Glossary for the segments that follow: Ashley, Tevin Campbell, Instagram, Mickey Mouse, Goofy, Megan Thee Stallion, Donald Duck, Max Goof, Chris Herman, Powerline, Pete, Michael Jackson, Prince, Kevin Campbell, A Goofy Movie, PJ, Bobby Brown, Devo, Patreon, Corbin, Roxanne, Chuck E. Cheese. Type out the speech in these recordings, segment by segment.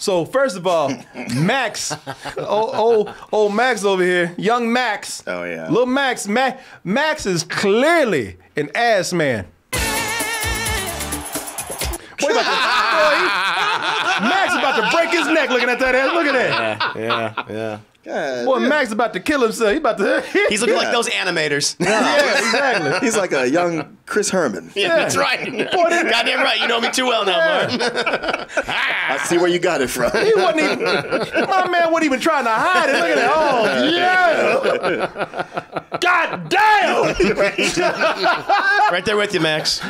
So first of all, Max, oh Max over here, young Max. Oh yeah. Little Max, Max is clearly an ass man. Boy, Max about to break his neck looking at that ass. Look at that. Yeah. God, boy, yeah. Max about to kill himself. He about to. He's looking like those animators. Yeah, exactly. He's like a young Chris Herman. Yeah, that's right. Goddamn right. You know me too well now, Martin. I see where you got it from. He wasn't even. My man wasn't even trying to hide it. Look at that. Oh yeah. God damn. Right there with you, Max.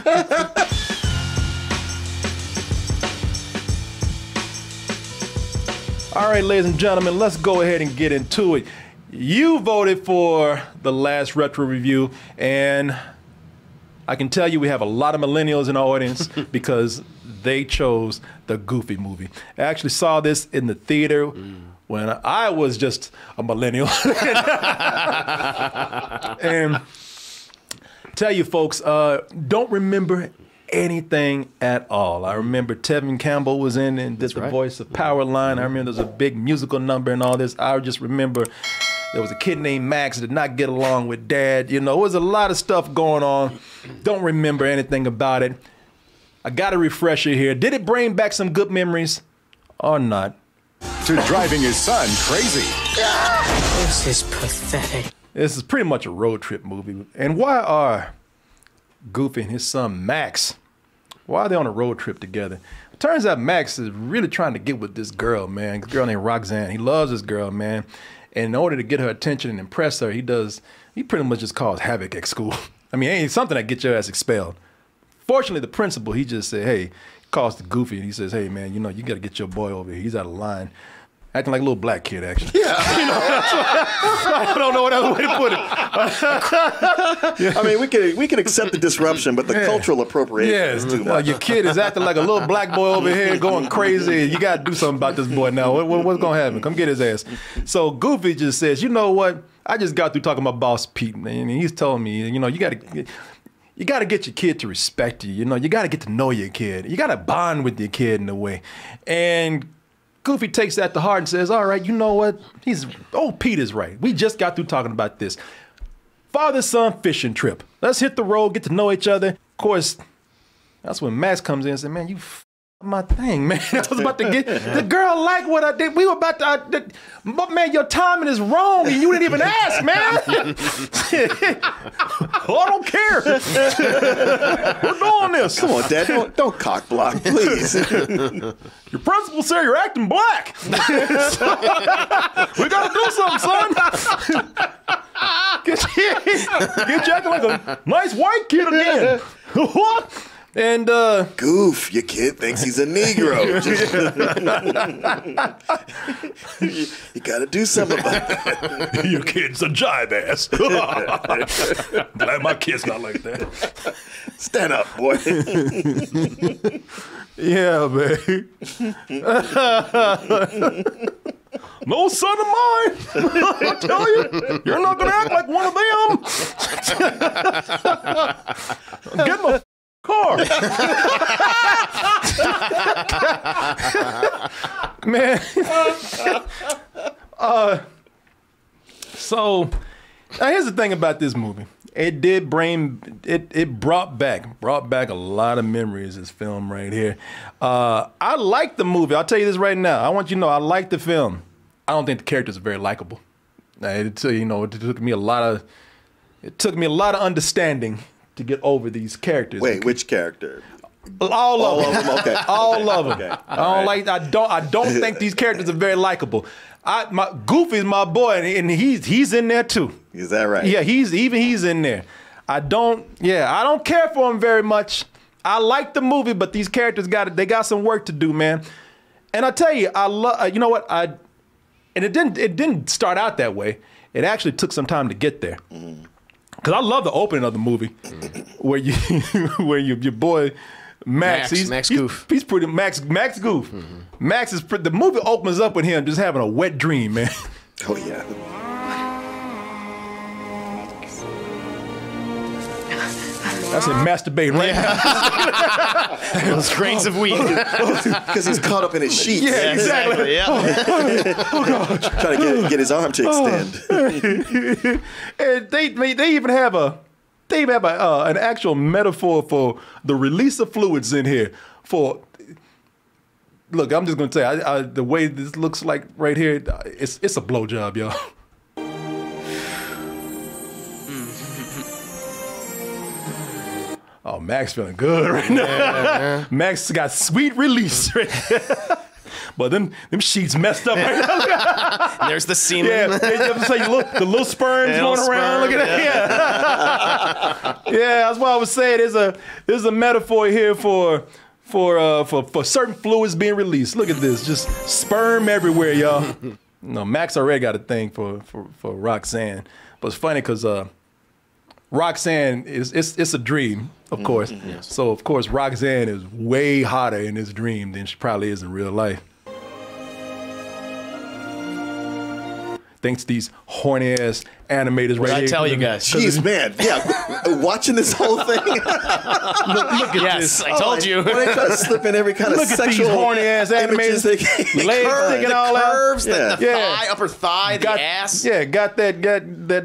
All right, ladies and gentlemen, let's go ahead and get into it. You voted for the last retro review, and I can tell you we have a lot of millennials in our audience because they chose the Goofy movie. I actually saw this in the theater when I was just a millennial. And tell you folks, don't remember anything at all. I remember Tevin Campbell was in and did the voice of Powerline. I remember there was a big musical number and all this. I just remember there was a kid named Max that did not get along with Dad. You know, it was a lot of stuff going on. Don't remember anything about it. I got a refresher here. Did it bring back some good memories or not? To driving his son crazy. This is pathetic. This is pretty much a road trip movie. And why are Goofy and his son Max, why are they on a road trip together? It turns out Max is really trying to get with this girl, man. This girl named Roxanne. He loves this girl, man. And in order to get her attention and impress her, he pretty much just caused havoc at school. I mean, it ain't something that gets your ass expelled. Fortunately, the principal, he just said, hey, calls to Goofy and he says, hey, man, you know, you got to get your boy over here. He's out of line. Acting like a little black kid, actually. Yeah. You know, I don't know what other way to put it. I mean, we can accept the disruption, but the cultural appropriation is too much. Your kid is acting like a little black boy over here going crazy. You got to do something about this boy now. What's going to happen? Come get his ass. So Goofy just says, you know what? I just got through talking to my boss, Pete, and he's telling me, you know, you got to get your kid to respect you. You know, you got to get to know your kid. You got to bond with your kid in a way. And Goofy takes that to heart and says, all right, you know what? Pete is right. We just got through talking about this. Father-son fishing trip. Let's hit the road, get to know each other. Of course, that's when Max comes in and says, man, you f***ed my thing, man. I was about to get, the girl liked what I did. We were about to, but man, your timing is wrong and you didn't even ask, man. Oh, I don't care. We're doing this. Come on, Dad, don't cock block, please. Your principal said you're acting black. We got to do something, son. Get you acting like a nice white kid again. And Goof, your kid thinks he's a Negro. You gotta do something about that. Your kid's a jive ass. Glad my kid's not like that. Stand up, boy. Yeah, man. No son of mine. I tell you, you're not gonna act like one of them. Get my car. Man. So here's the thing about this movie. It did bring it brought back a lot of memories, this film right here. I like the movie. I'll tell you this right now. I want you to know I like the film. I don't think the characters are very likable. You know, it took me a lot of understanding to get over these characters. Wait, which character? All of them. Okay. All of them. Okay. I don't think these characters are very likable. Goofy's my boy, and he's in there too. Is that right? Yeah, he's in there. I don't care for him very much. I like the movie, but these characters got some work to do, man. And I tell you, you know what? And it didn't start out that way. It actually took some time to get there. Because I love the opening of the movie where your boy Max Goof. Max is pretty. The movie opens up with him just having a wet dream, man. Oh yeah. Max. I said masturbate right now. Those grains of wheat. Because he's caught up in his sheets. Yeah, exactly. Yeah. Oh, God. Trying to get his arm to extend. And they even have a an actual metaphor for the release of fluids in here. For look, I'm just gonna tell you, the way this looks like right here, it's a blowjob, y'all. Oh, Max feeling good right now. Yeah. Max got sweet release right now. But them sheets messed up right now. There's the semen. Yeah, the little sperms going around. Look at that. Yeah. Yeah, that's why I was saying there's a metaphor here for certain fluids being released. Look at this, just sperm everywhere, y'all. No, Max already got a thing for Roxanne. But it's funny because Roxanne it's a dream, of course. Yes. So of course Roxanne is way hotter in this dream than she probably is in real life. Thanks to these horny ass animators right here. I tell you guys. Jeez, man. Yeah. Watching this whole thing. Look at this. I told you. When they try to slip in every kind of sexual images. Look at these horny ass animators. The curves, the thigh, upper thigh, the ass. Yeah, got that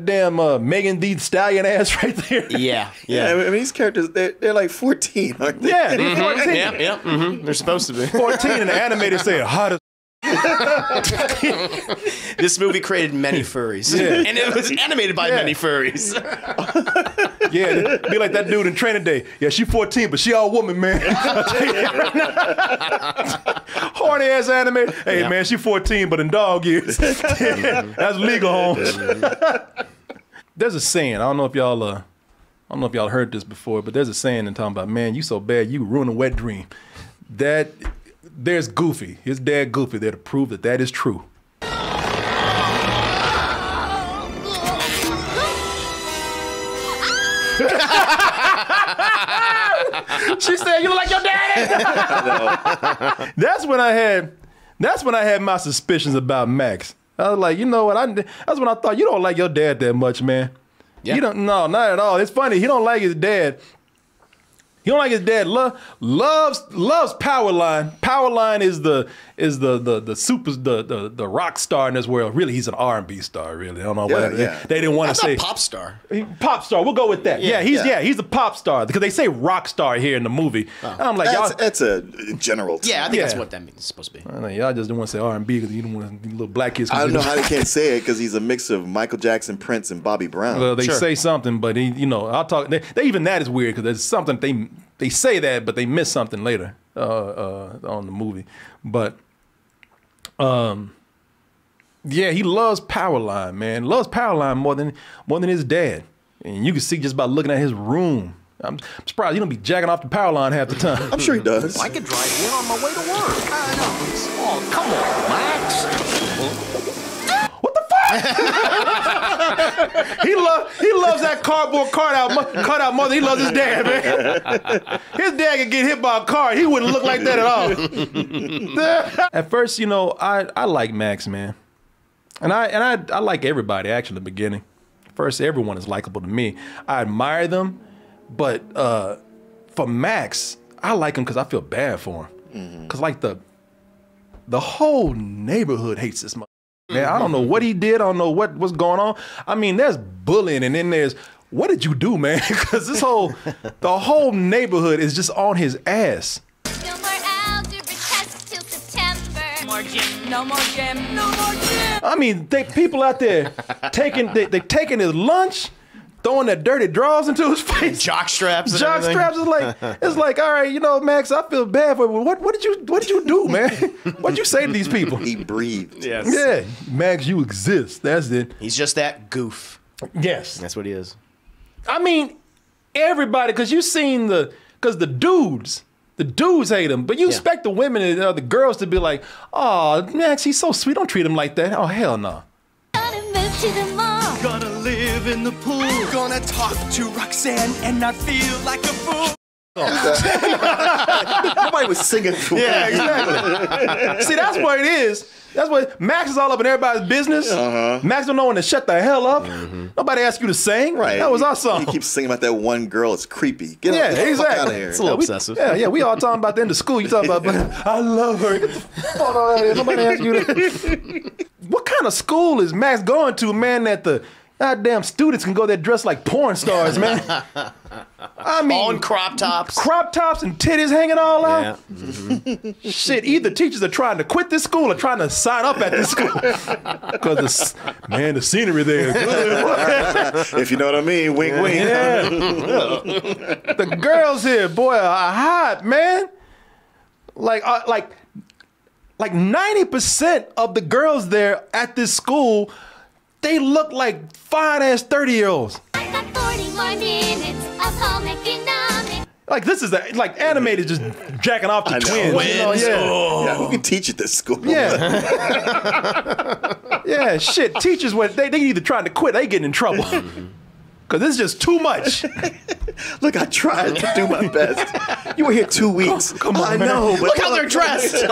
damn Megan Thee Stallion ass right there. Yeah. Yeah. I mean, these characters, they're like 14, aren't they? Yeah. Mm-hmm. 14. Yeah, yeah. Mm-hmm. They're supposed to be. 14 and the animators say hot as This movie created many furries, and it was animated by many furries. Yeah, be like that dude in Training Day. Yeah, she 14, but she all woman, man. Horny ass anime. Hey, man, she 14, but in dog years. That's legal, homes. There's a saying. I don't know if y'all heard this before, but there's a saying in talking about, man, you so bad, you ruin a wet dream. There's Goofy, his dad Goofy, there to prove that that is true. She said, "You look like your daddy." That's when I had my suspicions about Max. I was like, you know what? That's when I thought, you don't like your dad that much, man. Yeah. You don't. No, not at all. It's funny. He don't like his dad. He don't like his dad. Loves Powerline. Powerline is the rock star in this world. Really, he's an R&B star. Really, I don't know why they didn't want to say pop star. Pop star. We'll go with that. Yeah, he's a pop star because they say rock star here in the movie. And I'm like, y'all, that's a general term. Yeah, I think that's what that means. It's supposed to be. I know, y'all just don't want to say R&B because you don't want to be little black kids. I don't know how they can't say it because he's a mix of Michael Jackson, Prince, and Bobby Brown. Well, they say something, but even that is weird because there's something they say that, but they miss something later on the movie. But yeah, he loves Powerline, man. Loves Powerline more than his dad, and you can see just by looking at his room. I'm surprised he don't be jacking off the Powerline half the time. I'm sure he does. I could drive in on my way to work. I know. Oh, come on, Max. What the fuck? he loves that cardboard cutout mother. He loves his dad, man. His dad could get hit by a car. He wouldn't look like that at all. At first, you know, I like Max, man, and I like everybody actually in the beginning. First, everyone is likable to me. I admire them, but for Max, I like him because I feel bad for him. Because like the whole neighborhood hates this mother. Man, I don't know what he did. I don't know what's going on. I mean, there's bullying, and then there's what did you do, man? Because the whole neighborhood is just on his ass. No more algebra tests till September. More gym. No more gym. No more gym. I mean, people out there taking his lunch, throwing their dirty drawers into his face. Jock straps. And jock straps is like, it's like, all right, you know, Max, I feel bad for you. What did you do, man? What'd you say to these people? He breathed. Yes. Yeah. Max, you exist. That's it. He's just that goof. Yes. That's what he is. I mean, everybody, because you've seen the dudes. The dudes hate him, but you expect the women and the girls to be like, oh, Max, he's so sweet. Don't treat him like that. Oh, hell no. Gotta move to the mall. Gonna live in the pool. Gonna talk to Roxanne and not feel like a fool. Nobody was singing to him. Yeah, exactly. See, that's what it is. That's what Max is all up in everybody's business. Max don't know when to shut the hell up. Nobody asked you to sing. Right. That was our song. You keep singing about that one girl. It's creepy. Get exactly. Out of here. It's a little obsessive. We all talking about the end of school. You talking about, I love her. Get the fuck out of here. Nobody asked you to. What kind of school is Max going to, man, that the goddamn students can go there dressed like porn stars, man? I mean, on crop tops. Crop tops and titties hanging all out. Yeah. Shit, either teachers are trying to quit this school or trying to sign up at this school. Because, man, the scenery there. If you know what I mean, wink, wink. The girls here, boy, are hot, man. Like 90% of the girls there at this school, they look like fine-ass 30-year-olds. I got 40 more minutes of home economics. Like, this is like animated, just jacking off the twins. You know? Who can teach at this school? Yeah. Shit. Teachers, they either trying to quit, they getting in trouble. Because this is just too much. Look, I tried to do my best. You were here 2 weeks. Come on, man. I know. Look how they're dressed.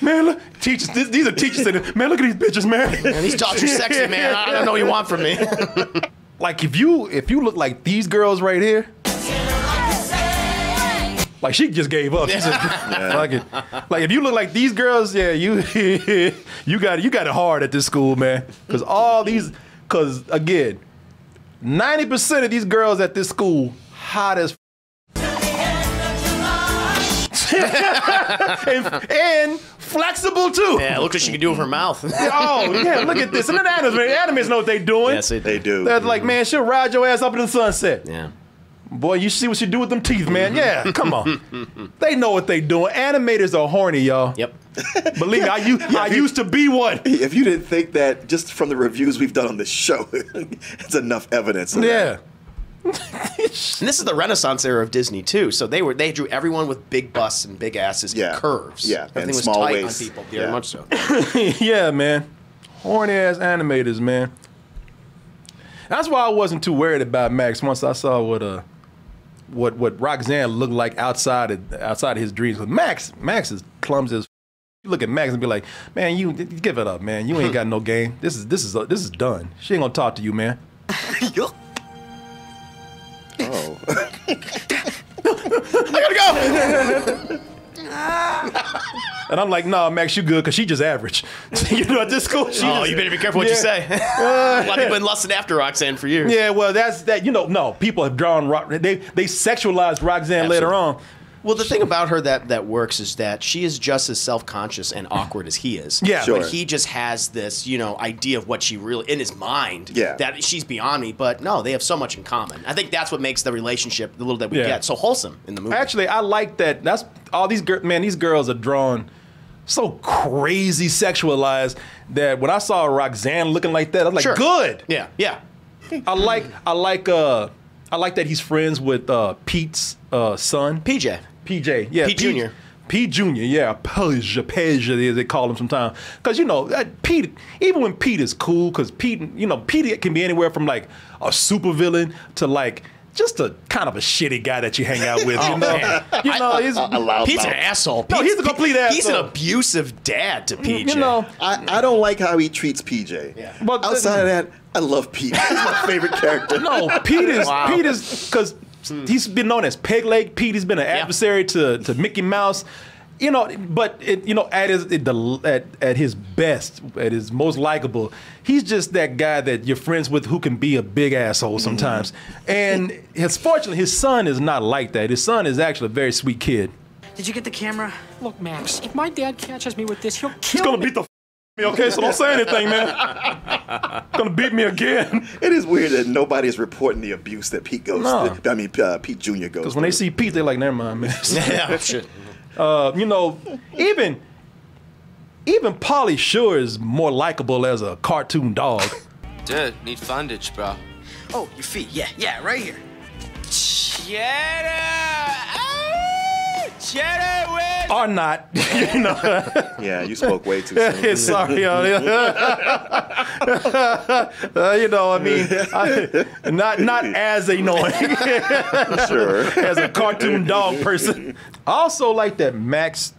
Man, look. Teachers, these are teachers. Man, look at these bitches, man. Man, these dogs are sexy, man. I don't know what you want from me. Like, if you look like these girls right here. Like, she just gave up. She said, fuck it. Like, if you look like these girls, you got it hard at this school, man. Because all these... Because, again, 90% of these girls at this school hot as and flexible, too. Yeah, look what she can do with her mouth. Look at this. And the animators know what they're doing. Yes, they do. They're like, man, she'll ride your ass up in the sunset. Yeah. Boy, you see what she do with them teeth, man. Yeah, come on. They know what they doing. Animators are horny, y'all. Yep. Believe me, I used to be one. If you didn't think that, just from the reviews we've done on this show, it's enough evidence of that. And this is the Renaissance era of Disney too. So they drew everyone with big busts and big asses and curves. Yeah, everything and was small tight waist. On people. Very much so. Man. Horny ass animators, man. That's why I wasn't too worried about Max once I saw what Roxanne looked like outside of his dreams. But Max is clumsy as f. You look at Max and be like, man, you give it up, man. You ain't got no game. This is done. She ain't gonna talk to you, man. I gotta go. And I'm like, no, Max, you good, because she just average. You know, at this school, she you better be careful what you say. A lot of people been lusting after Roxanne for years. Yeah, well, that's that. You know, no, people have drawn, they sexualized Roxanne later on. Well, the thing about her that works is that she is just as self-conscious and awkward as he is. Yeah. Sure. But he just has this, you know, idea of what she really, in his mind, that she's beyond me. But no, they have so much in common. I think that's what makes the relationship, the little that we get, so wholesome in the movie. Actually, I like that. That's all these girls, man, these girls are drawn so crazy sexualized that when I saw Roxanne looking like that, I was like, good. Yeah, yeah. I like that he's friends with Pete's son. PJ, yeah. Pete Jr. Pete Jr., yeah. Peja, they call him sometimes. Because, you know, Pete, even when Pete is cool, because Pete, you know, Pete can be anywhere from, like, a supervillain to, like, just a kind of a shitty guy that you hang out with. You know, Pete's an asshole. No, he's a complete asshole. He's an abusive dad to PJ. You know, I don't like how he treats PJ. Yeah. But outside of that, I love Pete. He's my favorite character. No, Pete is because he's been known as Peg Leg Pete. He's been an adversary to Mickey Mouse. You know, but at his best, at his most likable, he's just that guy that you're friends with who can be a big asshole sometimes. And fortunately, his son is not like that. His son is actually a very sweet kid. Did you get the camera? Look, Max, if my dad catches me with this, he'll kill me. He's gonna beat the f me, okay? So don't say anything, man. He's gonna beat me again. It is weird that nobody's reporting the abuse that Pete goes through. I mean, Pete Jr. goes through. Because when they see Pete, they're like, never mind, man. Yeah, shit. You know, even Polly Shore is more likable as a cartoon dog. Dude, need fundage, bro. Oh, your feet, right here. Yeah, cheddar with... Or not. You know. Yeah, you spoke way too soon. Sorry, y'all. You know, I mean, not as annoying. Sure. As a cartoon dog person. I also like that Max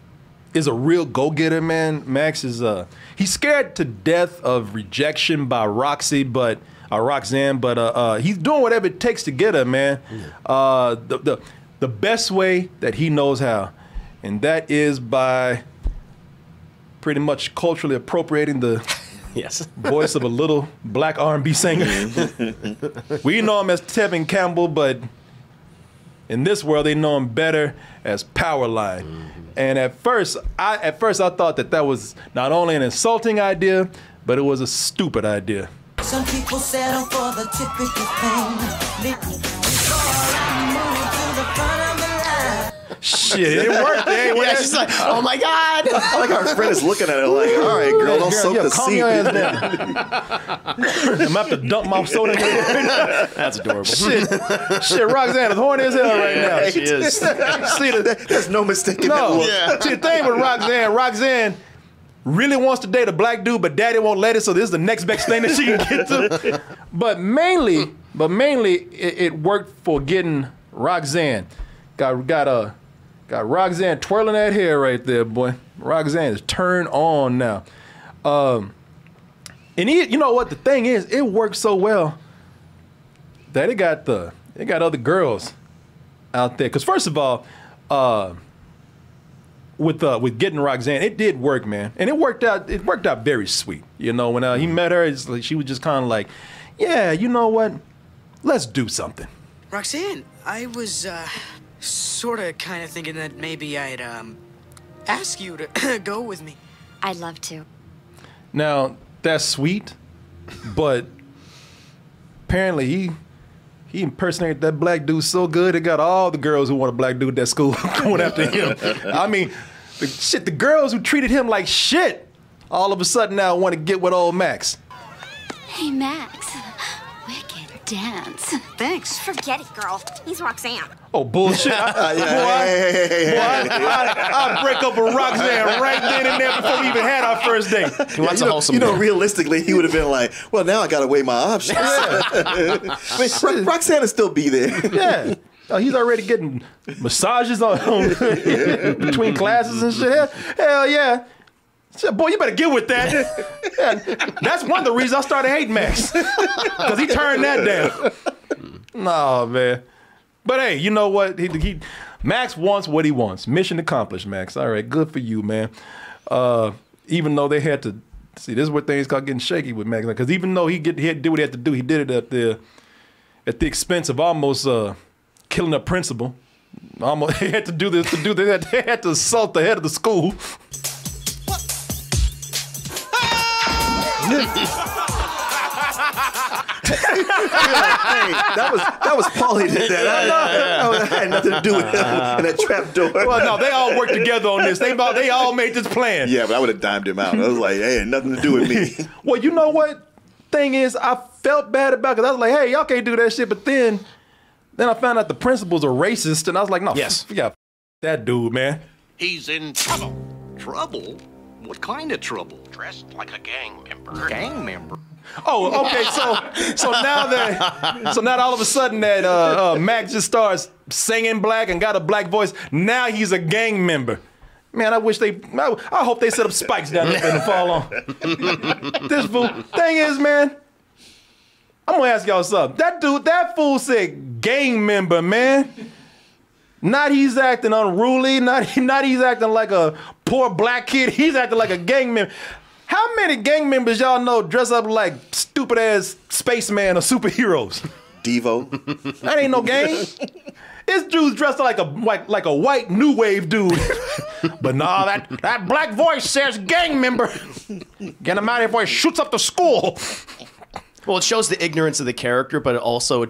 is a real go-getter, man. Max is he's scared to death of rejection by Roxanne, but he's doing whatever it takes to get her, man. The best way that he knows how, and that is by pretty much culturally appropriating the voice of a little black R&B singer. We know him as Tevin Campbell, but in this world they know him better as Powerline. And at first I thought that was not only an insulting idea, but it was a stupid idea. Some people settle for the typical thing. Shit, it worked. Yeah, she's like, oh my God. Like our friend is looking at it like, all right, girl, don't soak the seat. I'm about to dump my soda in here. That's adorable. Shit, Roxanne is horny as hell right now. She is. See, there's no mistaking that. Yeah. See, the thing with Roxanne really wants to date a black dude, but daddy won't let it, so this is the next best thing that she can get to. But mainly, it worked for getting Roxanne. Got Roxanne twirling that hair right there, boy. Roxanne is turned on now. You know what the thing is? It worked so well that it got other girls out there. Cause first of all, with getting Roxanne, it did work, man, and it worked out very sweet. You know, when he met her, it's like, she was just kind of like, yeah, you know what? Let's do something. Roxanne, I was kind of thinking that maybe I'd ask you to go with me. I'd love to. Now, that's sweet, but apparently he impersonated that black dude so good, it got all the girls who want a black dude at that school going after him. I mean, the girls who treated him like shit all of a sudden now want to get with old Max. Hey, Max. Dance. Thanks. Forget it, girl. He's Roxanne. Oh, bullshit. I'd break up with Roxanne right then and there before we even had our first date. You know, realistically, he would have been like, well, now I got to weigh my options. Roxanne will still be there. Yeah. He's already getting massages on between classes and shit. Hell yeah. Boy, you better get with that. That's one of the reasons I started hating Max, because he turned that down. No, man. But hey, you know what? Max wants what he wants. Mission accomplished, Max. All right, good for you, man. Even though they had to see, this is where things got getting shaky with Max, because even though he had to do what he had to do, he did it at the expense of almost killing a principal. Almost he had to do this to do that. They had to assault the head of the school. Hey, that was Paulie did that. I had nothing to do with him and that trap door. Well, no, they all worked together on this. They all made this plan. Yeah, but I would have dimed him out. I was like, hey, nothing to do with me. Well, you know what? Thing is, I felt bad about it because I was like, hey, y'all can't do that shit. But then I found out the principals are racist, and I was like, no, that dude, man. He's in trouble. Trouble? What kind of trouble? Dressed like a gang member. Gang member? Oh, okay, so now all of a sudden that Max just starts singing black and got a black voice, now he's a gang member. Man, I hope they set up spikes down there and fall on. This fool, thing is, man, I'm gonna ask y'all something. That fool said gang member, man. Not he's acting unruly, not he's acting like a poor black kid, he's acting like a gang member. How many gang members y'all know dress up like stupid ass spaceman or superheroes? Devo. That ain't no gang. This dude's dressed like a white new wave dude. But nah, that black voice says gang member. Get him out of here before he shoots up the school. Well, it shows the ignorance of the character, but it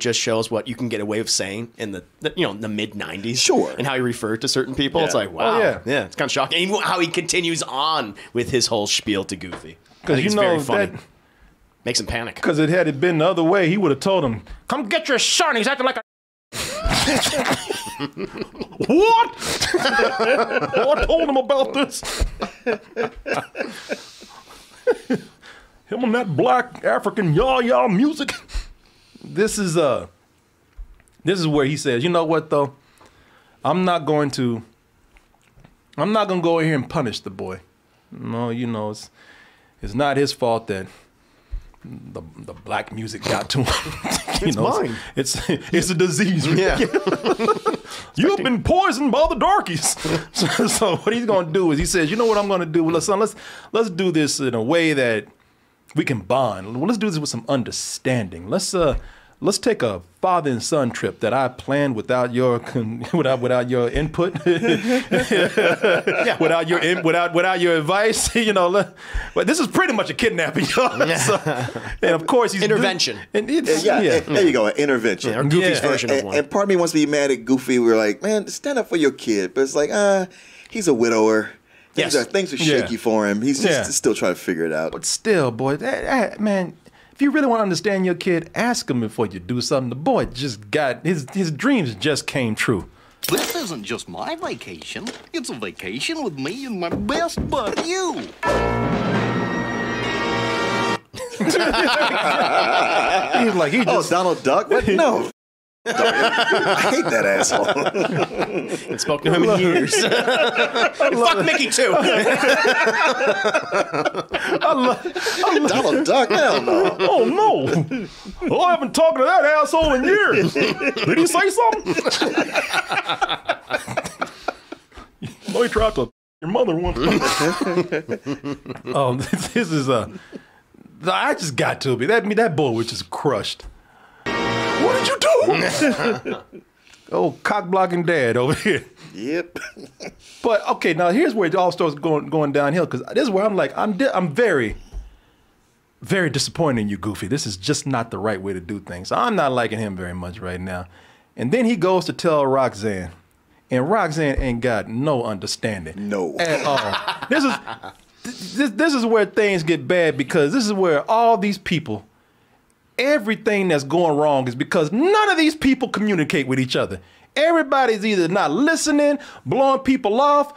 just shows what you can get away with saying in the mid-90s. Sure. And how he referred to certain people. Yeah. It's like, wow. Oh, yeah. Yeah, it's kind of shocking. Even how he continues on with his whole spiel to Goofy. Because you know, very funny. That makes him panic. Because had it been the other way, he would have told him, come get your son. He's acting like a... What? Oh, I told him about this. Him and that black African yah-yah music. This is where he says, you know what though? I'm not gonna go in here and punish the boy. No, you know, it's not his fault that the black music got to him. It's mine. It's a disease. Yeah. You've been poisoned by the darkies. So what he's gonna do is he says, you know what I'm gonna do? Well, son, let's do this in a way that we can bond. Well, let's do this with some understanding. Let's take a father and son trip that I planned without your input, yeah. without your advice. You know, but this is pretty much a kidnapping, y'all. Yeah. So, and of course, he's intervention. There you go, an intervention. Yeah, or Goofy's version of one. And part of me wants to be mad at Goofy. We're like, man, stand up for your kid, but it's like, he's a widower. Yes. Things are shaky for him. He's just still trying to figure it out. But still, boy, man. If you really want to understand your kid, ask him before you do something. The boy just got, his dreams just came true. This isn't just my vacation. It's a vacation with me and my best buddy, you. He's like, he just... Oh, Donald Duck? What? No. I hate that asshole. It spoke to him in years. Fuck Mickey too. I love Donald Duck. Hell no. Oh no. Oh, I haven't talked to that asshole in years. Did he say something? No, he tried to your mother once. Oh, this is a. I just got to be that boy was just crushed. What did you do? Oh, cock-blocking dad over here. Yep. But, okay, now here's where it all starts going downhill, because this is where I'm like, I'm very, very disappointed in you, Goofy. This is just not the right way to do things. I'm not liking him very much right now. And then he goes to tell Roxanne, and Roxanne ain't got no understanding. No. At all. This is where things get bad, because this is where all these people, everything that's going wrong is because none of these people communicate with each other. Everybody's either not listening, blowing people off,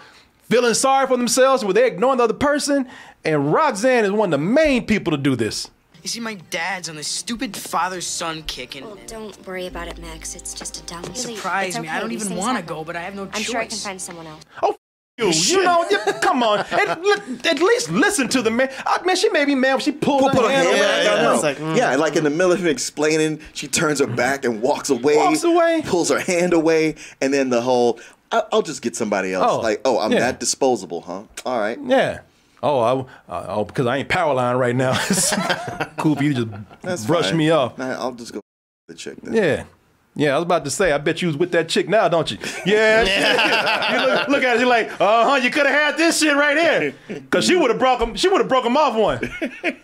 feeling sorry for themselves where they're ignoring the other person, and Roxanne is one of the main people to do this. You see, my dad's on this stupid father-son kick. Well, don't worry about it, Max. It's just a dumb really, surprise me. Okay. I don't even want to go, but I have no choice. I'm sure I can find someone else. Oh, you know, come on. At least listen to the man. I mean, she may be mad when she pulled her hand away. Yeah, like, like in the middle of him explaining, she turns her back and walks away. Pulls her hand away, and then the whole, I'll just get somebody else. Oh, like, oh, I'm that disposable, huh? All right. Yeah. Oh, because I ain't Powerline right now. Coop, you just brush me off. I'll just go the chick then. Yeah. Yeah, I was about to say, I bet you was with that chick now, don't you? Yeah. You look at it, you're like, you could have had this shit right here. Because she would have broke him off one.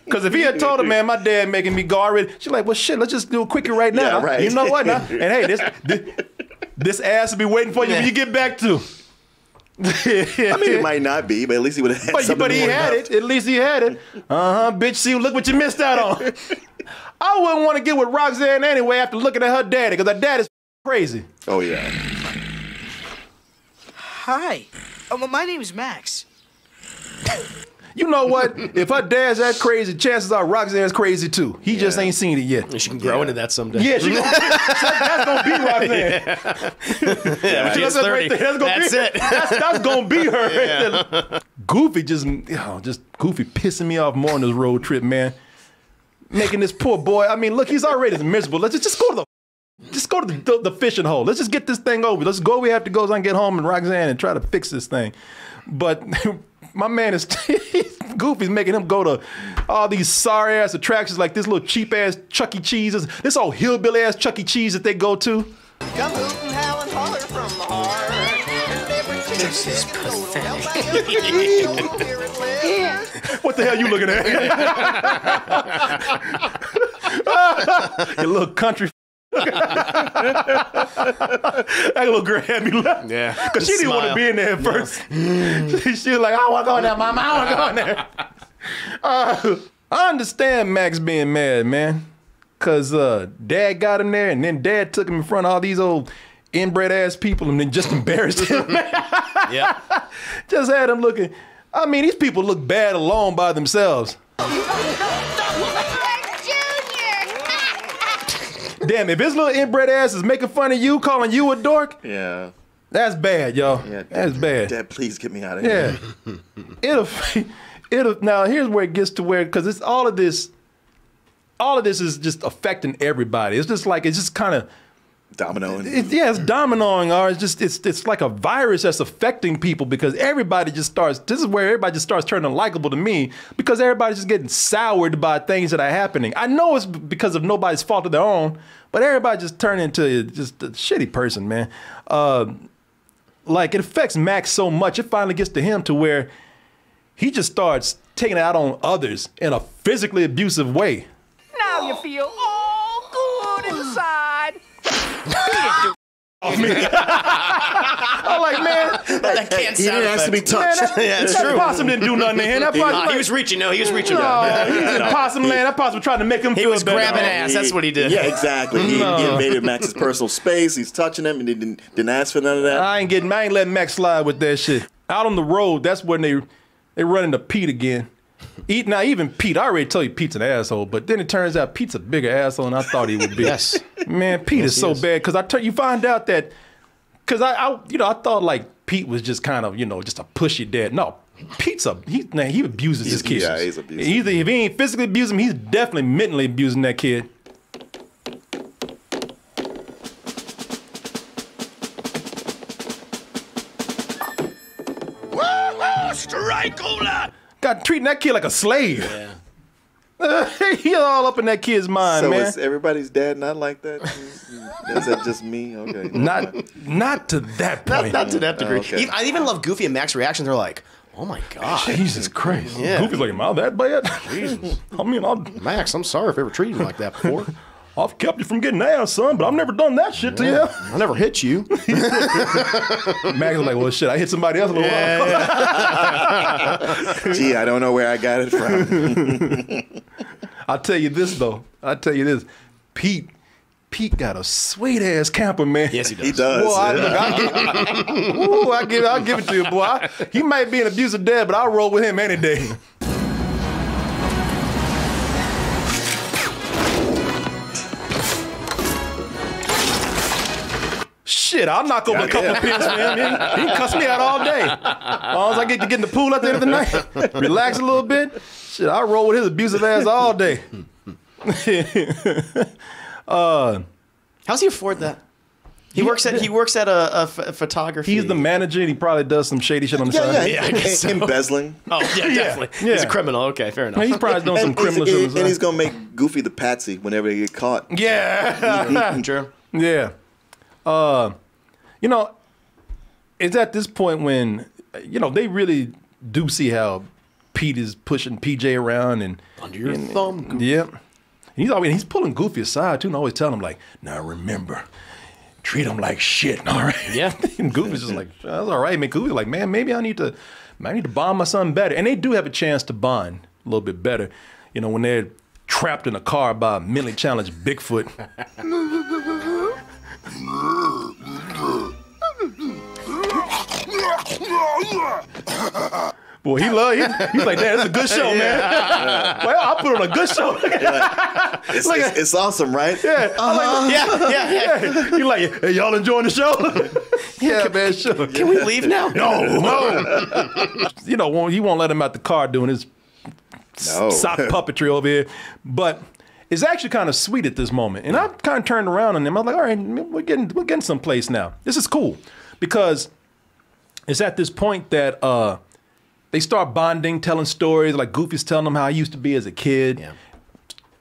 Because if he had told her, man, my dad making me go already, she's like, well, shit, let's just do it quicker right now. Yeah, right. You know what? Now? And hey, this ass will be waiting for you when you get back to. I mean, it might not be, but at least he would have had something. But he had it. At least he had it. Bitch, see, look what you missed out on. I wouldn't want to get with Roxanne anyway after looking at her daddy, because her dad is crazy. Oh, yeah. Hi. My name is Max. You know what? If her dad's that crazy, chances are Roxanne's crazy, too. He just ain't seen it yet. And she can grow into that someday. Yeah, she that's going to be Roxanne. Yeah, that's 30. That's going to be her. Yeah. Goofy Goofy pissing me off more on this road trip, man. Making this poor boy. I mean, look, he's already miserable. Let's just go to the fishing hole. Let's just get this thing over. Let's go. We have to go so I can get home and Roxanne and try to fix this thing. But my man is Goofy's making him go to all these sorry ass attractions like this little cheap ass Chuck E. Cheese's, this old hillbilly ass Chuck E. Cheese that they go to. Come hoot and howl and holler from the heart. This is pathetic. What the hell are you looking at? You little country. That little girl had me laughing. Yeah. Because she didn't want to be in there at first. She was like, I want to go in there, mama. I want to go in there. I understand Max being mad, man. Because dad got him there, and then dad took him in front of all these old inbred ass people and then just embarrassed him. Yeah. Just had him looking. I mean, these people look bad alone by themselves. Damn, if his little inbred ass is making fun of you, calling you a dork, yeah, that's bad, y'all. Yeah, that's bad. Dad, please get me out of here. Yeah. Now here's where it gets to where, because it's all of this is just affecting everybody. It's just like, it's just kind of dominoing. Yeah, it's dominoing, or it's like a virus that's affecting people, because everybody just starts, this is where everybody just starts turning likable to me, because everybody's just getting soured by things that are happening. I know it's because of nobody's fault of their own, but everybody just turned into just a shitty person, man. Like, it affects Max so much, it finally gets to him to where he just starts taking it out on others in a physically abusive way. Now you feel all good inside. Oh, man. I'm like, man, that can't sound. He didn't have to be touched. Man, that possum didn't do nothing to him. That possum, like, he was reaching. No, he was reaching. No, possum, man, that possum trying to make him feel better. He was grabbing ass. That's what he did. Yeah, exactly. He invaded Max's personal space. He's touching him, and he didn't ask for none of that. I ain't letting Max slide with that shit. Out on the road, that's when they run into Pete again. Now, even Pete, I already tell you Pete's an asshole, but then it turns out Pete's a bigger asshole than I thought he would be. Yes. Man, Pete is so bad, because you find out that, because I thought like Pete was just kind of, just a pushy dad. No, Pete's he abuses his kids. Yeah, he's abusing. Either if he ain't physically abusing him, he's definitely mentally abusing that kid. Woo-hoo, strike Ola! God, treating that kid like a slave. Yeah. He's all up in that kid's mind, man. So is everybody's dad not like that? Is that just me? Okay. Not to that point. Not to that degree. Okay. I even love Goofy and Max's reactions. They're like, oh my God. Jesus Christ. Yeah. Goofy's like, am I that bad? Jesus. I mean, Max, I'm sorry if I ever treated you like that before. I've kept you from getting ass, son, but I've never done that shit to you. I never hit you. Max was like, well, shit, I hit somebody else in a little while. Gee, I don't know where I got it from. I'll tell you this, though. I'll tell you this. Pete got a sweet-ass camper, man. Yes, he does. He does. Boy, I'll give it to you, boy. He might be an abusive dad, but I'll roll with him any day. Shit, I'll knock over a couple of pins, man. He can cuss me out all day. As long as I get to get in the pool at the end of the night, relax a little bit, shit, I'll roll with his abusive ass all day. How's he afford that? He works at a photography. He's the manager, and he probably does some shady shit on the side. Yeah, I guess so. Embezzling. Oh, yeah, definitely. Yeah. He's a criminal. Okay, fair enough. He's probably doing some criminal shit on the side. And he's going to make Goofy the patsy whenever they get caught. Yeah. True. Yeah. It's at this point when, they really do see how Pete is pushing PJ around and under your thumb. Goofy. Yeah. And he's pulling Goofy aside too, and always telling him like, now remember, treat him like shit. All right. Yeah. And Goofy's just like, that's all right. Man, Goofy's like, man, maybe I need to bond my son better. And they do have a chance to bond a little bit better, when they're trapped in a car by a mentally challenged Bigfoot. Boy, he loved it. He's like, damn, that's a good show, man. Well, I put on a good show. It's awesome, right? Yeah. Yeah. You're like, hey, y'all enjoying the show? Yeah, man, sure. Can we leave now? No. He won't let him out the car doing his sock puppetry over here. But it's actually kind of sweet at this moment. And I kind of turned around on them. I was like, all right, we're getting someplace now. This is cool. Because it's at this point that they start bonding, telling stories. Like Goofy's telling them how he used to be as a kid. Yeah.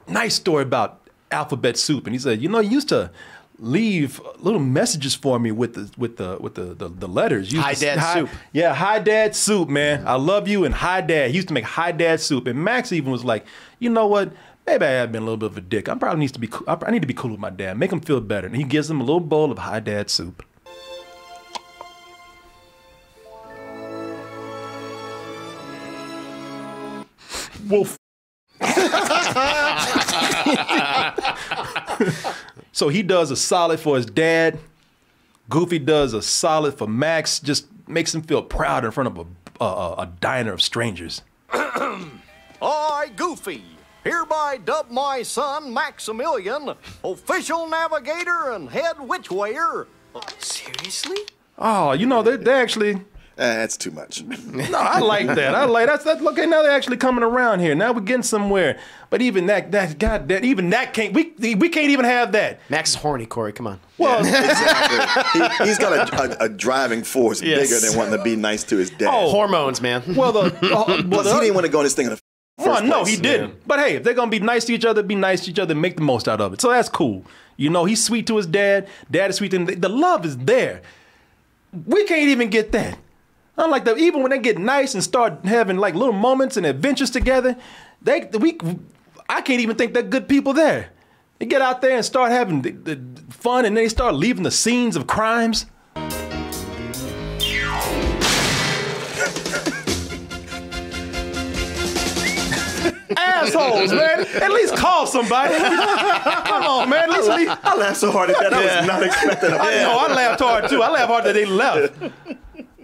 Nice story about alphabet soup. And he said, you used to leave little messages for me with the letters. High Dad Soup. Yeah, High Dad Soup, man. I love you and High Dad. He used to make High Dad Soup. And Max even was like, you know what? Maybe I have been a little bit of a dick. I need to be cool with my dad. Make him feel better. And he gives him a little bowl of High Dad Soup. Wolf. So he does a solid for his dad. Goofy does a solid for Max, just makes him feel proud in front of a diner of strangers. I, Goofy, hereby dub my son Maximilian official navigator and head witchwayer. Seriously? Oh, you know, they actually... That's too much. No, I like that. I like that's okay. Now they're actually coming around here. Now we're getting somewhere. But even that can't. We can't even have that. Max is horny, Corey. Come on. Well, exactly. He's got a driving force bigger than wanting to be nice to his dad. Oh, hormones, man. Well, he didn't want to go on this thing in the first place. No, he didn't. Yeah. But hey, if they're gonna be nice to each other, be nice to each other, and make the most out of it. So that's cool. You know, he's sweet to his dad. Dad is sweet to him. The love is there. We can't even get that. Unlike that, even when they get nice and start having like little moments and adventures together, I can't even think they're good people there. They get out there and start having the fun, and then they start leaving the scenes of crimes. Assholes, man. At least call somebody. Come on, man. At least I laughed so hard at that. I was not expecting that. I know, I laughed hard too. I laughed hard that they left.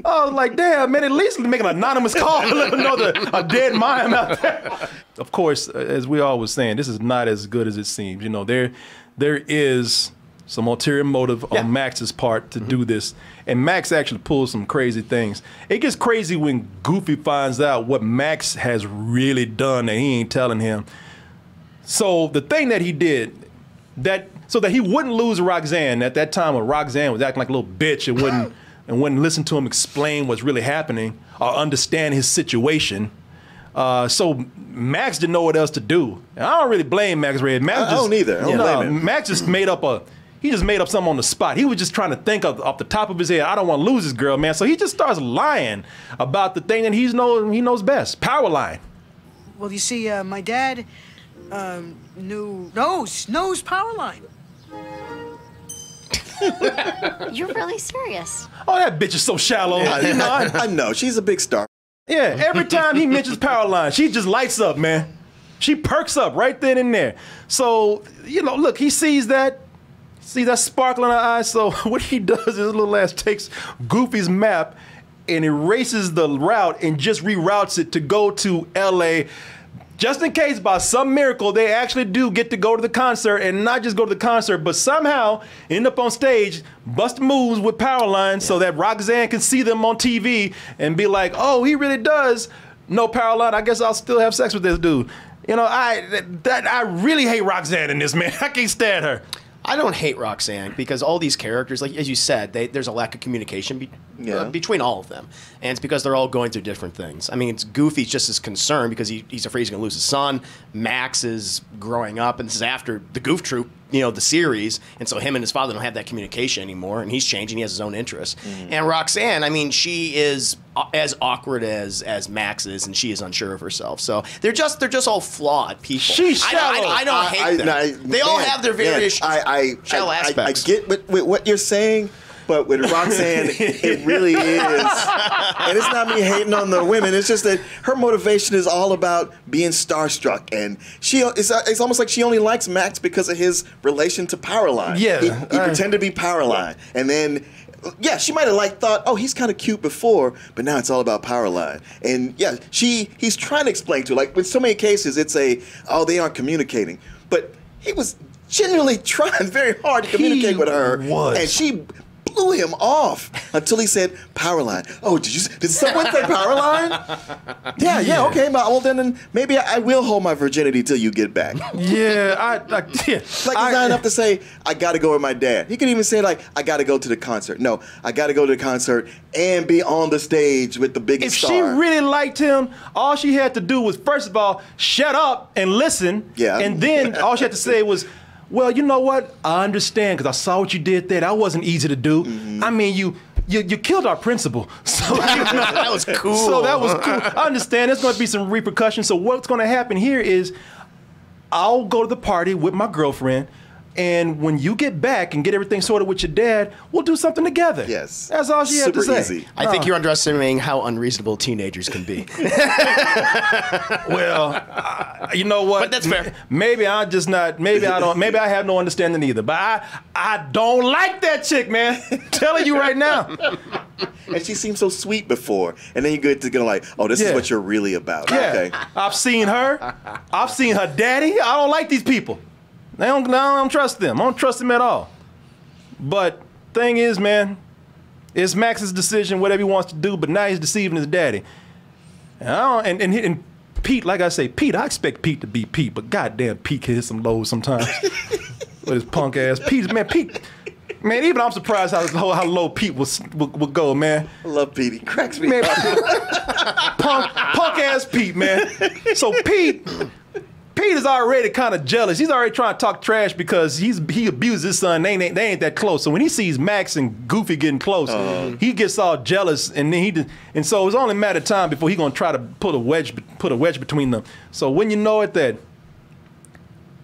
I was like, damn, man, at least make an anonymous call and let them know a dead mime out there. Of course, as we always saying, this is not as good as it seems. You know, there is some ulterior motive on Max's part to do this. And Max actually pulls some crazy things. It gets crazy when Goofy finds out what Max has really done and he ain't telling him. So the thing that he did, so that he wouldn't lose Roxanne at that time when Roxanne was acting like a little bitch and wouldn't... and wouldn't listen to him explain what's really happening or understand his situation. So Max didn't know what else to do. And I don't really blame Max Red. I don't either. I don't blame him. Max just made up something on the spot. He was just trying to think off the top of his head, I don't want to lose this girl, man. So he just starts lying about the thing that he knows best, Powerline. Well, you see, my dad knows Powerline. You're really serious. Oh, that bitch is so shallow. Yeah, you know, I know. She's a big star. Yeah, every time he mentions Powerline, she just lights up, man. She perks up right then and there. So, you know, look, he sees that. See that sparkle in her eyes. So what he does is his little ass takes Goofy's map and erases the route and just reroutes it to go to L.A., just in case, by some miracle, they actually do get to go to the concert, and not just go to the concert, but somehow end up on stage, bust moves with Powerline so that Roxanne can see them on TV and be like, oh, he really does know Powerline. I guess I'll still have sex with this dude. You know, I really hate Roxanne in this, man. I can't stand her. I don't hate Roxanne because all these characters, like as you said, there's a lack of communication between all of them. And it's because they're all going through different things. I mean, Goofy's just as concerned because he's afraid he's going to lose his son. Max is growing up, and this is after the Goof Troop, you know, the series. And so him and his father don't have that communication anymore, and he's changing. He has his own interests. And Roxanne, I mean, she is as awkward as Max is, and she is unsure of herself. So they're just all flawed people. She's shallow. I don't hate them. They all have their various shallow aspects. I get what you're saying, but with Roxanne, it really is. And it's not me hating on the women. It's just that her motivation is all about being starstruck. And it's almost like she only likes Max because of his relation to Powerline. Yeah. He pretended to be Powerline. And then, yeah, she might have thought, oh, he's kind of cute before, but now it's all about Powerline. And, yeah, he's trying to explain to her. Like, with so many cases, it's oh, they aren't communicating. But he was genuinely trying very hard to communicate with her. And she blew him off until he said Powerline. Oh, did someone say Powerline? Yeah, okay. Well, then maybe I will hold my virginity till you get back. Yeah, it's not enough to say I got to go with my dad. He could even say like I got to go to the concert. No, I got to go to the concert and be on the stage with the biggest star. If she really liked him, all she had to do was first of all shut up and listen. Yeah, and then all she had to say was, well, you know what? I understand because I saw what you did there. That wasn't easy to do. I mean, you killed our principal. So that was cool. I understand there's going to be some repercussions. So what's going to happen here is I'll go to the party with my girlfriend. And when you get back and get everything sorted with your dad, we'll do something together. Yes. That's all she had to say. Easy. I think you're underestimating how unreasonable teenagers can be. Well, you know what? But that's fair. Maybe I'm just not, maybe I have no understanding either. But I don't like that chick, man. I'm telling you right now. And she seemed so sweet before. And then you get to go like, oh, this is what you're really about. Yeah. Okay. I've seen her. I've seen her daddy. I don't like these people. I don't trust them. I don't trust them at all. But thing is, man, it's Max's decision, whatever he wants to do, but now he's deceiving his daddy. And, and Pete, like I say, Pete, I expect Pete to be Pete, but goddamn, Pete can hit some lows sometimes. With his punk ass. Pete, man, even I'm surprised how low Pete will go, man. I love Pete. He cracks me up. Punk ass Pete, man. So Pete is already kind of jealous. He's already trying to talk trash because he abuses his son. They ain't that close. So when he sees Max and Goofy getting close, he gets all jealous, and then so it's only a matter of time before he's gonna try to put a wedge between them. So when you know it,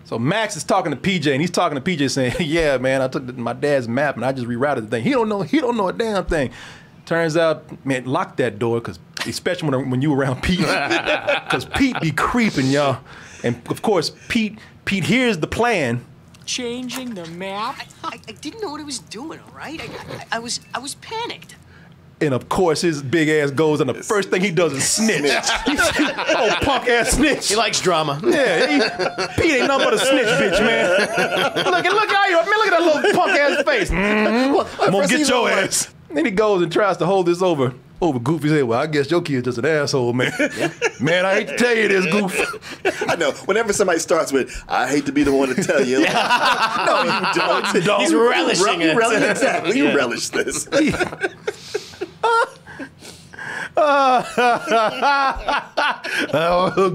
so Max is talking to PJ, and he's talking to PJ saying, "Yeah, man, I took my dad's map and I just rerouted the thing. He don't know a damn thing." Turns out, man, lock that door, cause especially when you around Pete, cause Pete be creeping, y'all. And of course, Pete hears the plan. Changing the map. I didn't know what I was doing. All right, I was panicked. And of course, his big ass goes, and the first thing he does is snitch. Oh, punk ass snitch. He likes drama. Yeah, Pete ain't nothing but a snitch, bitch, man. Look at you, man. Look at that little punk ass face. I'm gonna get your ass. And then he goes and tries to hold this over Goofy's head. Well, I guess your kid's just an asshole, man. Yeah. Man, I hate to tell you this, Goof. I know. Whenever somebody starts with, I hate to be the one to tell you. Like, no, you don't. He's relishing it. Exactly. You relish this.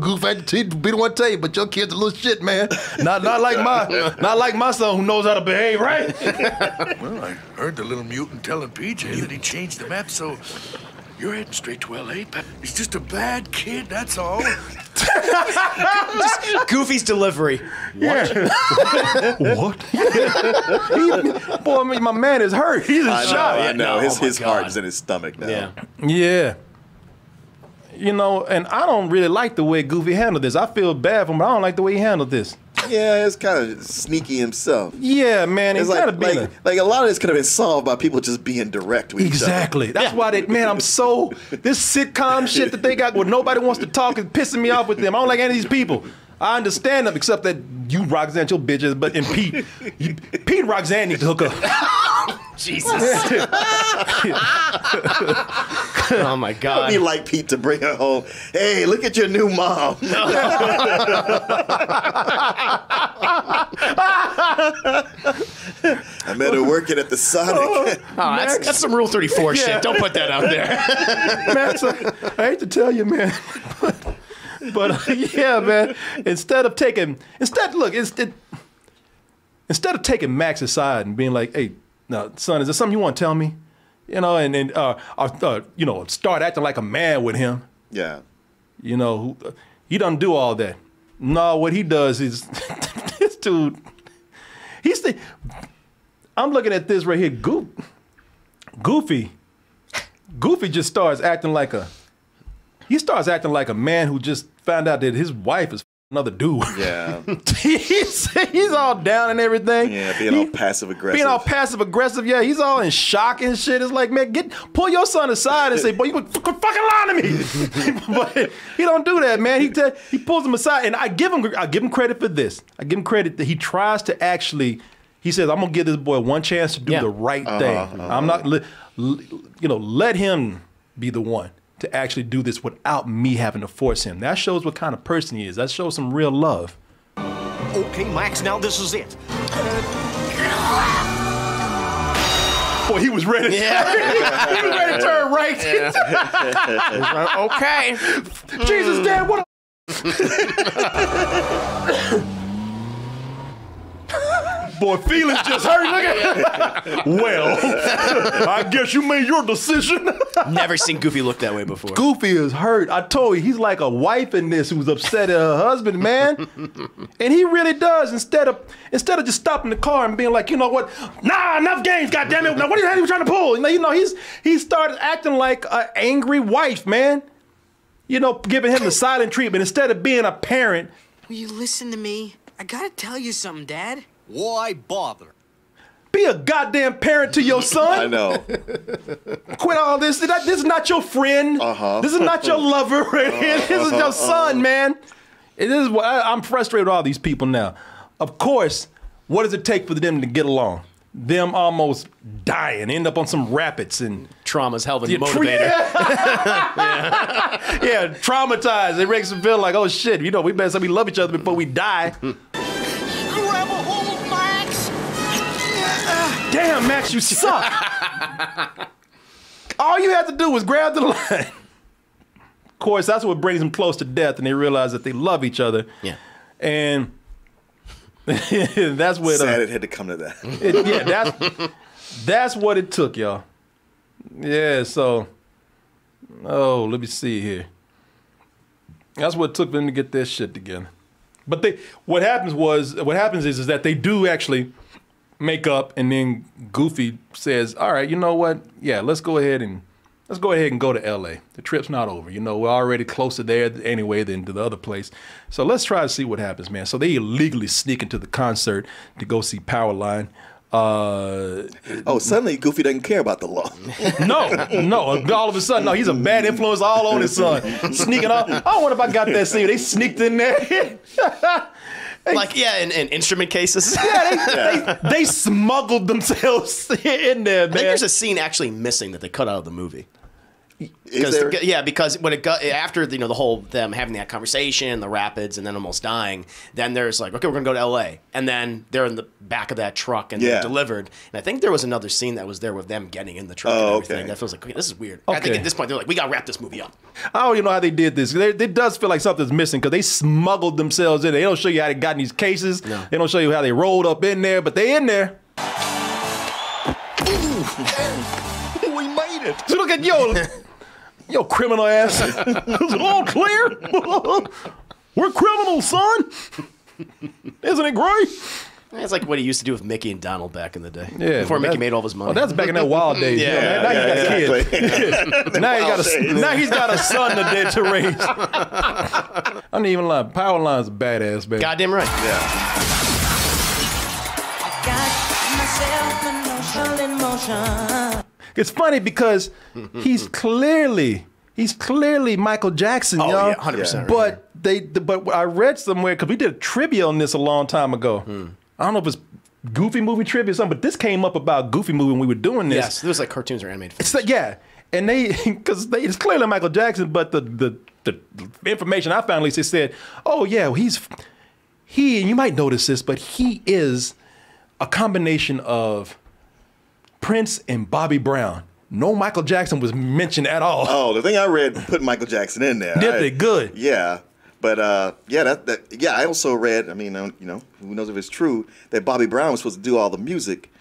Goof, I hate to be the one to tell you, but your kid's a little shit, man. Not like my son who knows how to behave, right? Well, I heard the little mutant telling PJ that he changed the map, so... You're heading straight to L.A., but he's just a bad kid, that's all. Just Goofy's delivery. What? Yeah. What? Boy, I mean, my man is hurt. He's in shock. I know. His heart is in his stomach now. Yeah. Yeah. You know, and I don't really like the way Goofy handled this. I feel bad for him, but I don't like the way he handled this. Yeah, it's kind of sneaky himself. Yeah, man, it's gotta be like a lot of this could have been solved by people just being direct with each other. Exactly. That's why they, man, I'm so this sitcom shit that they got where nobody wants to talk is pissing me off with them. I don't like any of these people. I understand them except that you, Roxanne, your bitches, but and Pete, Pete and Roxanne need to hook up. Jesus. Oh my God. It'd be like Pete to bring her home. Hey, look at your new mom. I met her working at the Sonic. That's some Rule 34 shit. Don't put that out there. Max, I hate to tell you, man. But yeah, man. Instead of taking Max aside and being like, hey, now, son, is there something you want to tell me? You know, and then, you know, start acting like a man with him. Yeah. You know, he doesn't do all that. No, what he does is, this dude, I'm looking at this right here. Goofy just starts acting like a man who just found out that his wife is another dude. Yeah. he's all down and everything. Yeah, being all passive aggressive. Being all passive aggressive, yeah. He's all in shock and shit. It's like, man, pull your son aside and say, boy, you fucking lying to me. But he don't do that, man. He pulls him aside, and I give him credit for this. I give him credit that he tries to actually, he says, I'm gonna give this boy one chance to do the right thing. I'm not, you know, let him be the one to actually do this without me having to force him. That shows what kind of person he is. That shows some real love. Okay, Max, now this is it. Boy, he was ready. Yeah. He was ready to turn right. Yeah. Okay. Jesus, Dad, what a... boy feelings just hurt, nigga. Well, I guess you made your decision. Never seen Goofy look that way before. Goofy is hurt. I told you, he's like a wife in this who's upset at her husband, man. And he really does. Instead of just stopping the car and being like, you know what? Nah, enough games, goddammit. Now, what the hell are you trying to pull? You know, he started acting like an angry wife, man. You know, giving him the silent treatment instead of being a parent. Will you listen to me? I gotta tell you something, Dad. Why bother? Be a goddamn parent to your son. I know. Quit all this. This is not your friend. Uh-huh. This is not your lover right here. This is your son, man. It is what I'm frustrated with all these people now. Of course, what does it take for them to get along? Them almost dying, end up on some rapids and trauma's hell of a motivator. Yeah. Yeah, traumatized. It makes them feel like, oh shit, you know, we better say we love each other before we die. Grab a hold, Max. Damn, Max, you suck. All you had to do was grab the line. Of course, that's what brings them close to death, and they realize that they love each other. Yeah, and. That's what sad it had to come to that. Yeah, that's what it took, y'all. Yeah, so let me see here. That's what it took them to get their shit together. But what happens is that they do actually make up, and then Goofy says, "All right, you know what? Yeah, let's go ahead and go to LA. The trip's not over. You know, we're already closer there anyway than to the other place. So let's try to see what happens, man." So they illegally sneak into the concert to go see Powerline. Oh, suddenly Goofy doesn't care about the law. No. All of a sudden, no, he's a bad influence all on his son. Sneaking off. Oh, what if I got that scene? They sneaked in there. Like, yeah, in instrument cases. Yeah, they smuggled themselves in there, man. I think there's a scene actually missing that they cut out of the movie. Yeah, because when it got after, you know, the whole them having that conversation, the rapids, and then almost dying, then there's like, okay, we're gonna go to L.A., and then they're in the back of that truck and they're delivered. And I think there was another scene that was there with them getting in the truck and everything. That feels like, okay, this is weird. Okay. I think at this point they're like, we gotta wrap this movie up. I don't even know how they did this. It does feel like something's missing because they smuggled themselves in. They don't show you how they got in these cases. No. They don't show you how they rolled up in there, but they in there. We made it. So look at yo criminal ass. Is it all clear? We're criminals, son. Isn't it great? That's like what he used to do with Mickey and Donald back in the day. Yeah, before Mickey made all of his money. Oh, that's back in that wild days. Yeah, now he's got kids. Now he's got a son to raise. I don't even lie. Powerline's a badass, baby. Goddamn right. Yeah. It's funny because he's clearly Michael Jackson, y'all. Yeah, 100%. But but I read somewhere because we did a trivia on this a long time ago. I don't know if it's Goofy Movie trivia or something, but this came up about Goofy Movie when we were doing this. Yes, it was like cartoons or animated films. It's like, yeah, and it's clearly Michael Jackson, but the information I found, at least, it said, oh yeah, and you might notice this, but he is a combination of Prince and Bobby Brown. No Michael Jackson was mentioned at all. Oh, the thing I read put Michael Jackson in there. Did they? Good. Yeah. But, yeah, I also read, I mean, you know, who knows if it's true, that Bobby Brown was supposed to do all the music,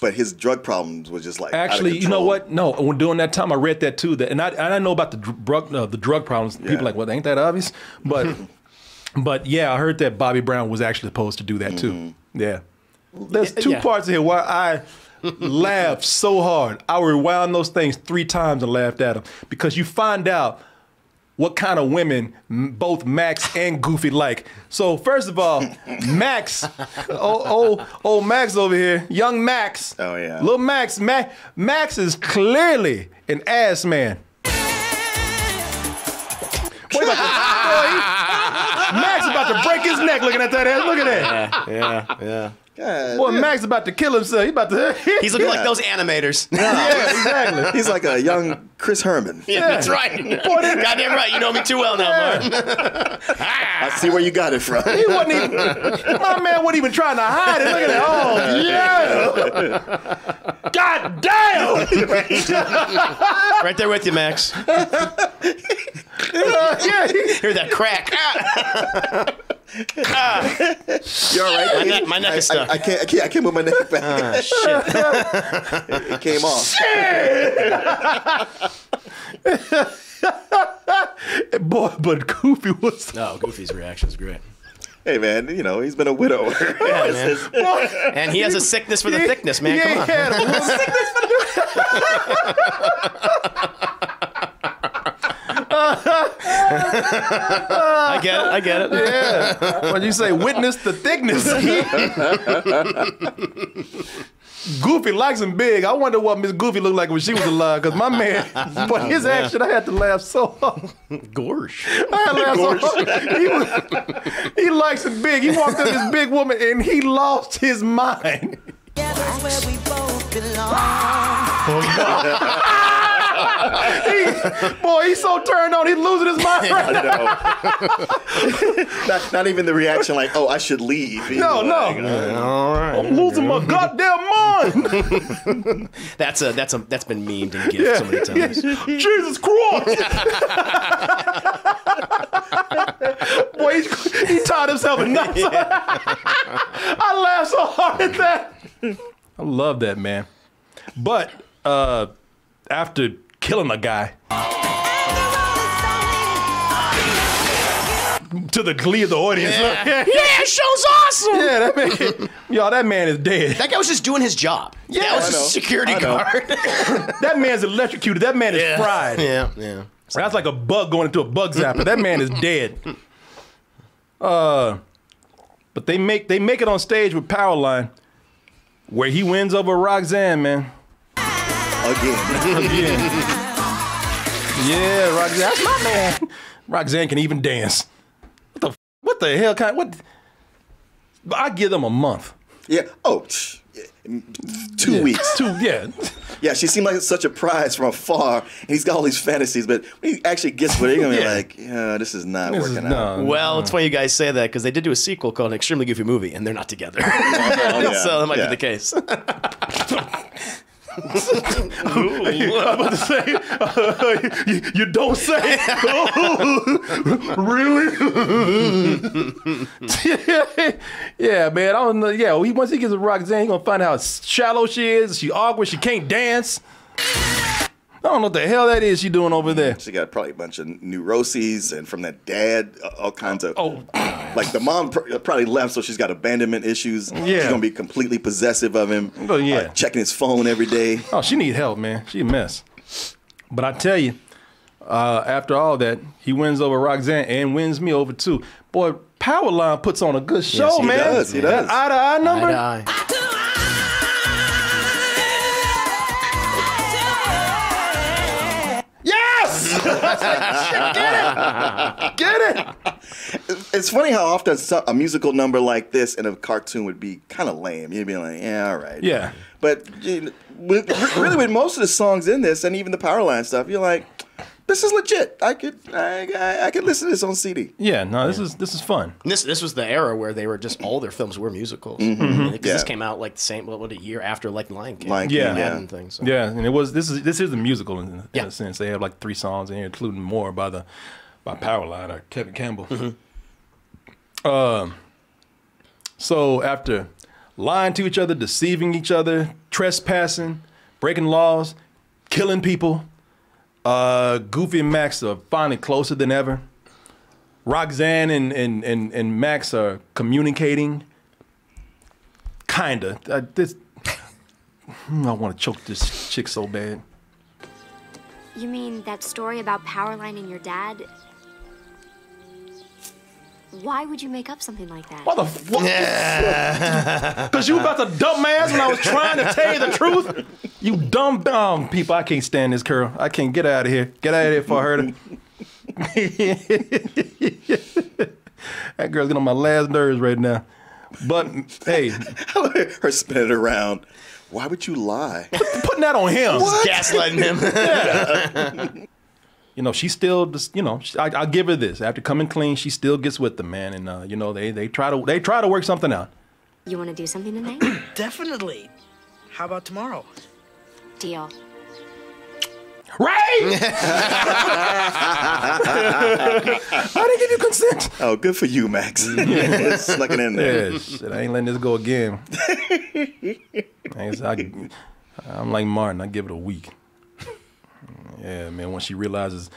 but his drug problems were just like actually, you know what? No, during that time I read that too. And I know about the drug problems. People are like, well, ain't that obvious? But, but, yeah, I heard that Bobby Brown was actually supposed to do that too. Yeah. There's two parts here why I laughed so hard. I rewound those things 3 times and laughed at them because you find out what kind of women both Max and Goofy like. So first of all, Max, old Max over here, young Max, little Max, Max is clearly an ass man. What about this boy? Max about to break his neck looking at that ass. Look at that. Yeah. Well, Max about to kill himself. He's looking like those animators. Yeah, exactly. He's like a young Chris Herman. Yeah, that's right. Goddamn right. You know me too well now, Martin. I see where you got it from. My man wasn't even trying to hide it. Look at that. Oh, yeah. God damn. Right there with you, Max. Hear that crack. You all right? My neck is stuck. I can't move my neck back. Shit. it came off. Shit. Boy, but Goofy was... No, Goofy's reaction was great. Hey, man, you know, he's been a widower. Yeah, man. And he has a sickness for the thickness, man. Come on. He had a sickness for the... I get it. I get it. Yeah. When you say witness the thickness. Goofy likes him big. I wonder what Miss Goofy looked like when she was alive, because my man, but his action, I had to laugh so hard. Gorsh. I had to laugh so hard. He likes it big. He walked up to this big woman and he lost his mind. Yeah, that's where we both belong. Oh, God. Boy, he's so turned on, he's losing his mind right now. Not even the reaction like, oh, I should leave. He's all right. I'm losing my goddamn mind. That's been memed and gifted so many times. Jesus Christ. Boy, he tied himself a knot. I laughed so hard at that. I love that, man. But after killing a guy, to the glee of the audience. Yeah, that show's awesome. Yeah, that man, y'all, that man is dead. That guy was just doing his job. Yeah, that was a security guard. That man's electrocuted. That man is fried. Yeah, yeah. That's like a bug going into a bug zapper. That man is dead. But they make it on stage with Powerline, where he wins over Roxanne, man. Again. Yeah, Roxanne. That's my man. Roxanne can even dance. What the hell kind of, what? I give them a month. Yeah. Oh, 2 weeks. Yeah, she seemed like such a prize from afar. He's got all these fantasies, but when he actually gets what he's going to be like, yeah, this is not working out. Well, it's funny you guys say that, because they did do a sequel called An Extremely Goofy Movie, and they're not together. So that might be the case. I'm about to say, you don't say. Really? Yeah, man. I don't know. Yeah, once he gets a Roxanne, he's gonna find out how shallow she is. She's awkward. She can't dance. I don't know what the hell that is she doing over there. She got probably a bunch of neuroses and from that dad, all kinds of... Oh. Like the mom probably left, so she's got abandonment issues. Yeah. She's going to be completely possessive of him. Oh, yeah. Checking his phone every day. Oh, she need help, man. She a mess. But I tell you, after all that, he wins over Roxanne and wins me over, too. Boy, Powerline puts on a good show, man. He does. He does. That eye-to-eye number. Eye-to-eye. Like, get it! It's funny how often a musical number like this in a cartoon would be kind of lame. You'd be like, yeah, all right. Yeah. But you know, with most of the songs in this and even the Powerline stuff, you're like, this is legit. I could listen to this on CD. Yeah, no, this is fun. And this was the era where they were just all their films were musicals. This came out like the same a year after like Lion King. And things, so. Yeah, and it was this is a musical in a sense. They have like 3 songs in here, including more by Powerline or Kevin Campbell. So after lying to each other, deceiving each other, trespassing, breaking laws, killing people. Goofy and Max are finally closer than ever. Roxanne and Max are communicating. Kinda. I want to choke this chick so bad. You mean that story about Powerline and your dad? Why would you make up something like that? What the fuck? Because you about to dumb ass when I was trying to tell you the truth? You dumb people. I can't stand this girl. I can't get out of here. Get out of here before I hurt her. That girl's getting on my last nerves right now. But, hey. Her spinning around. Why would you lie? Putting that on him. What? Gaslighting him. Yeah. You know, she still, just, you know, I give her this. After coming clean, she still gets with them, man. And you know, they try to work something out. You want to do something tonight? Definitely. How about tomorrow? Deal. Right? I didn't give you consent. Oh, good for you, Max. Snuck it in there. Yeah, shit, I ain't letting this go again. I'm like Martin. I give it a week. Yeah, man. Once she realizes,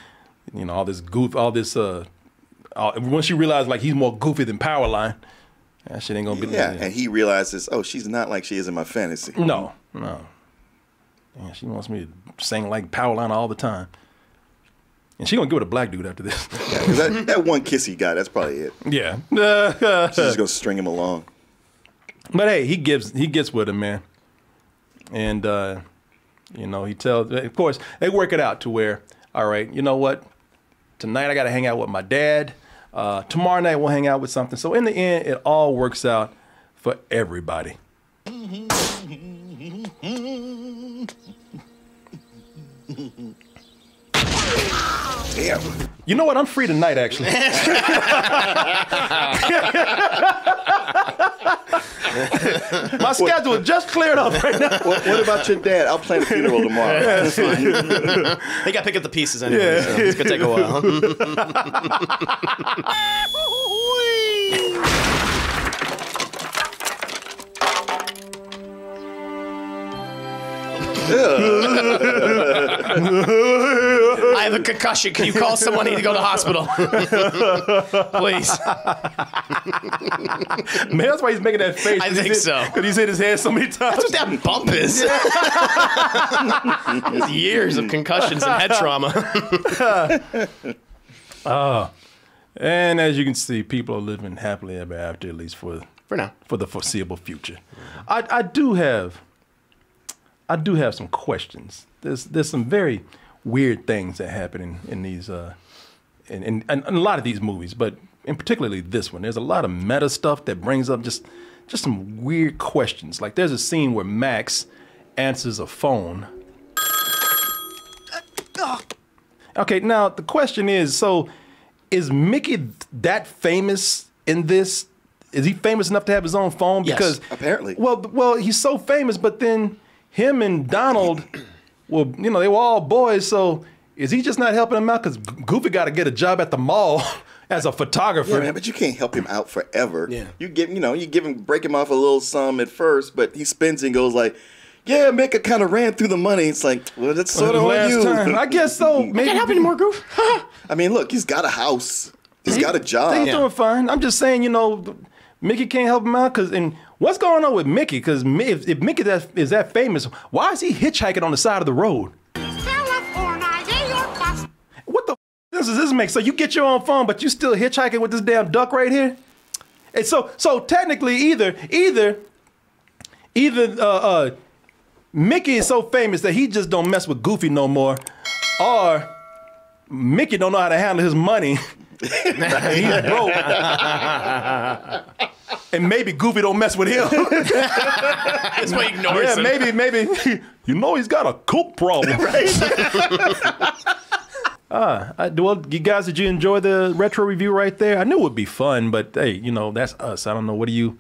you know, all this goof, all this. Once she realizes, like, he's more goofy than Powerline. That shit ain't gonna be. Yeah, and he realizes, oh, she's not like she is in my fantasy. No, no. And she wants me to sing like Powerline all the time. And she gonna give it a black dude after this. Yeah, that one kiss he got, that's probably it. Yeah. She's just gonna string him along. But hey, he gets with him, man. And you know, he tells, of course, they work it out to where, all right, you know what? Tonight I gotta hang out with my dad. Tomorrow night we'll hang out with something. So in the end, it all works out for everybody. Damn. You know what? I'm free tonight, actually. My schedule just cleared up right now. What about your dad? I'll plan a funeral tomorrow. Yeah, that's fine. They got to pick up the pieces anyway, yeah. So it's going to take a while. I have a concussion. Can you call someone? I need to go to the hospital. Please. Man, that's why he's making that face. I think so. Because he's hit his head so many times. That's what that bump is. Yeah. Years of concussions and head trauma. And as you can see, people are living happily ever after, at least for now, for the foreseeable future. I do have some questions. There's some very weird things that happen in a lot of these movies, but in particularly this one, there's a lot of meta stuff that brings up just some weird questions. Like there's a scene where Max answers a phone. Okay, now the question is, so is Mickey that famous in this? Is he famous enough to have his own phone? Yes, because apparently. Well, he's so famous, but then him and Donald, well, you know, they were all boys, so is he just not helping him out? Because Goofy got to get a job at the mall as a photographer. Yeah, man, but you can't help him out forever. Yeah. You break him off a little sum at first, but he spends and goes like, yeah, Mick, I kind of ran through the money. It's like, well, that's sort of on you. I guess so. Maybe. I can't help anymore, Goof. I mean, look, he's got a house. He's got a job. He's doing fine. I'm just saying, you know, Mickey can't help him out because in... What's going on with Mickey? Because if Mickey is that famous, why is he hitchhiking on the side of the road? What the f does this make? So you get your own phone, but you still hitchhiking with this damn duck right here? And so technically, either Mickey is so famous that he just don't mess with Goofy no more, or Mickey don't know how to handle his money. He's broke. And maybe Goofy don't mess with him. That's why he ignores him. Yeah, maybe. You know he's got a coke problem, right? Well, you guys, did you enjoy the retro review right there? I knew it would be fun, but hey, you know, that's us. I don't know. What do you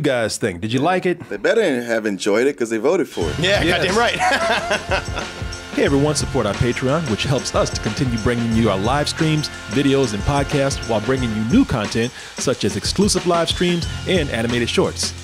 guys think? Did you like it? They better have enjoyed it because they voted for it. Yeah, goddamn right. Hey everyone, support our Patreon, which helps us to continue bringing you our live streams, videos, and podcasts while bringing you new content such as exclusive live streams and animated shorts.